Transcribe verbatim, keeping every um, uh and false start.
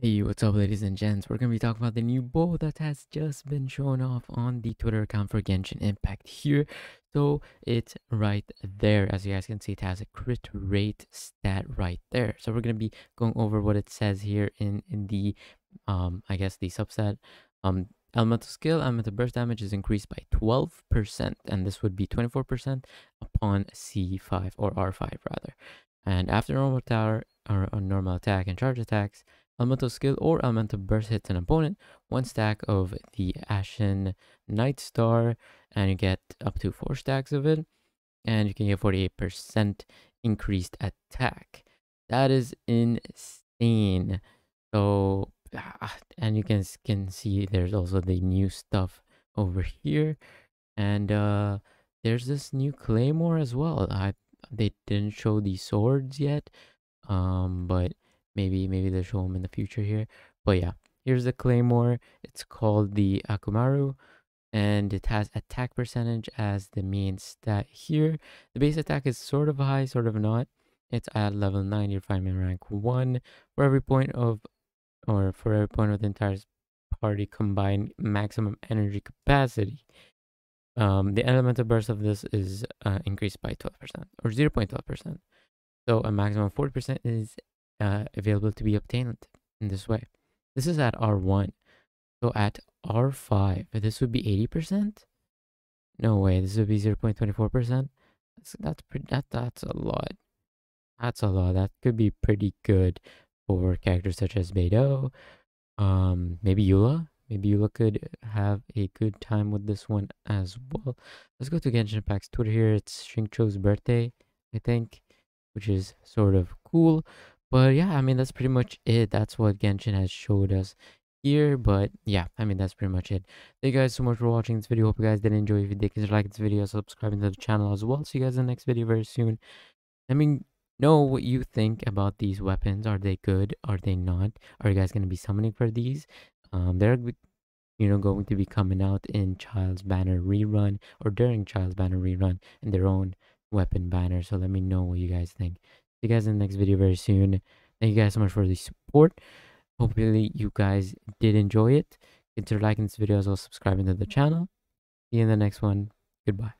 Hey, what's up ladies and gents, we're going to be talking about the new bow that has just been shown off on the Twitter account for Genshin Impact here. So it's right there, as you guys can see, it has a crit rate stat right there. So we're going to be going over what it says here in, in the, um, I guess the subset. Um, elemental skill, elemental burst damage is increased by twelve percent, and this would be twenty-four percent upon C five or R five rather. And after normal tower or, or normal attack and charge attacks, elemental skill or elemental burst hits an opponent, one stack of the Ashen Nightstar, and you get up to four stacks of it, and you can get forty-eight percent increased attack. That is insane. So, and you can, can see there's also the new stuff over here, and uh, there's this new claymore as well. I, they didn't show the swords yet, um, but Maybe, maybe they'll show them in the future here. But yeah, here's the claymore. It's called the Akumaru, and it has attack percentage as the main stat here. The base attack is sort of high, sort of not. It's at level nine, you're finding rank one. For every point of, or for every point of the entire party combined maximum energy capacity. Um, the elemental burst of this is uh, increased by twelve percent or zero point one two percent. So a maximum of forty percent is Uh, available to be obtained in this way. This is at R one, so at R five this would be eighty percent. No way, this would be zero point two four percent. That's that's pretty, that that's a lot. That's a lot. That could be pretty good for characters such as Beidou. Um, maybe Eula. Maybe Eula could have a good time with this one as well. Let's go to Genshin Impact's Twitter here. It's Shrinkcho's birthday, I think, which is sort of cool. But yeah, I mean, that's pretty much it. That's what Genshin has showed us here. But yeah, I mean, that's pretty much it. Thank you guys so much for watching this video. Hope you guys did enjoy. If you did, consider liking this video, subscribing to the channel as well. See you guys in the next video very soon. Let me know what you think about these weapons. Are they good? Are they not? Are you guys going to be summoning for these? Um, they're, you know, going to be coming out in Childe's banner rerun or during Childe's banner rerun in their own weapon banner. So let me know what you guys think. See you guys in the next video very soon. Thank you guys so much for the support. Hopefully you guys did enjoy it. Consider liking this video as well, subscribing to the channel. See you in the next one. Goodbye.